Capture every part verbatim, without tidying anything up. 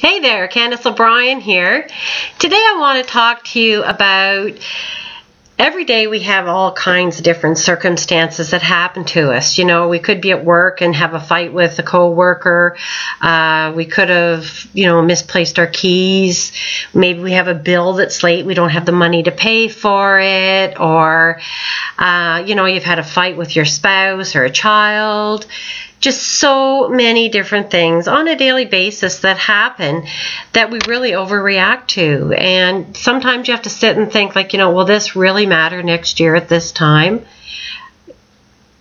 Hey there, Candace O'Brien here. Today I want to talk to you about every day we have all kinds of different circumstances that happen to us. You know, we could be at work and have a fight with a co-worker. Uh, we could have, you know, misplaced our keys. Maybe we have a bill that's late. We don't have the money to pay for it. Or, uh, you know, you've had a fight with your spouse or a child. Just so many different things on a daily basis that happen that we really overreact to. And sometimes you have to sit and think, like, you know, will this really matter next year at this time?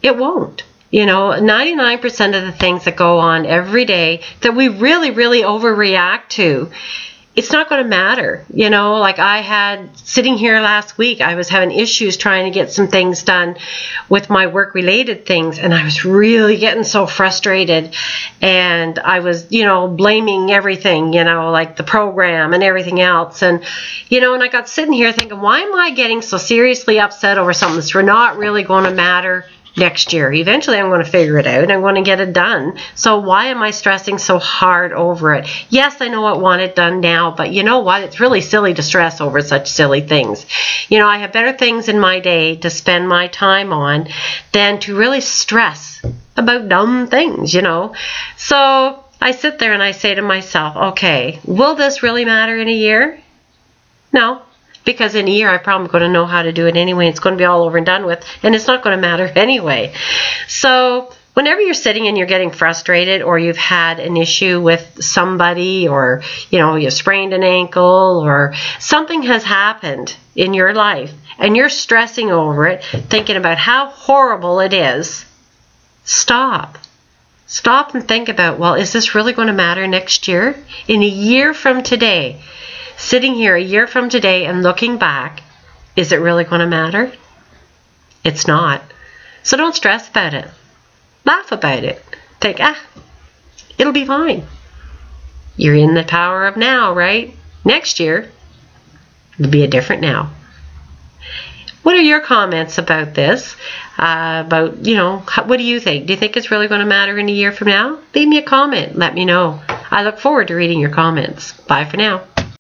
It won't. You know, ninety-nine percent of the things that go on every day that we really, really overreact to, it's not going to matter. You know, like I had sitting here last week, I was having issues trying to get some things done with my work related things. And I was really getting so frustrated. And I was, you know, blaming everything, you know, like the program and everything else. And, you know, and I got sitting here thinking, why am I getting so seriously upset over something that's not really going to matter next year? Eventually I'm going to figure it out and I'm going to get it done. So why am I stressing so hard over it? Yes, I know I want it done now, but you know what? It's really silly to stress over such silly things. You know, I have better things in my day to spend my time on than to really stress about dumb things, you know. So I sit there and I say to myself, okay, will this really matter in a year? No. Because in a year, I'm probably going to know how to do it anyway. It's going to be all over and done with, and it's not going to matter anyway. So whenever you're sitting and you're getting frustrated, or you've had an issue with somebody, or, you know, you've sprained an ankle, or something has happened in your life, and you're stressing over it, thinking about how horrible it is, stop. Stop and think about, well, is this really going to matter next year? In a year from today, sitting here a year from today and looking back, is it really going to matter? It's not. So don't stress about it. Laugh about it. Think, ah, it'll be fine. You're in the power of now, right? Next year, it'll be a different now. What are your comments about this? Uh, about, you know, what do you think? Do you think it's really going to matter in a year from now? Leave me a comment. Let me know. I look forward to reading your comments. Bye for now.